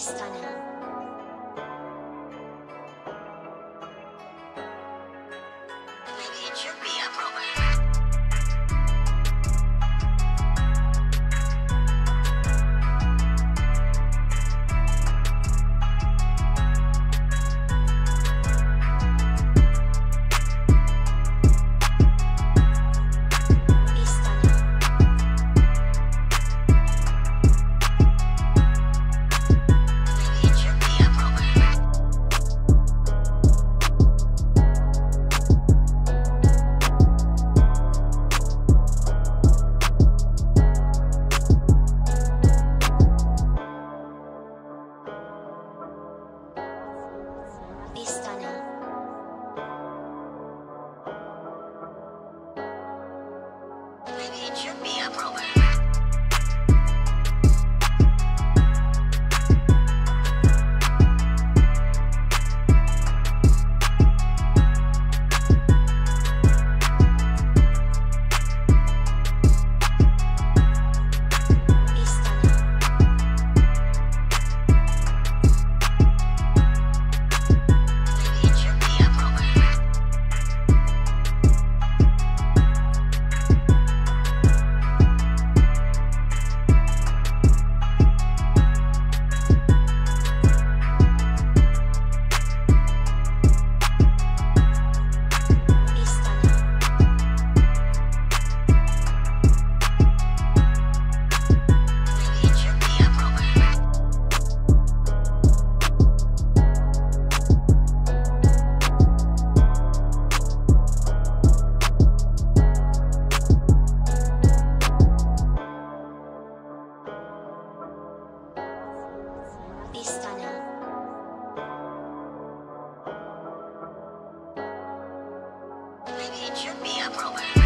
Pakistan'a. It should be a problem.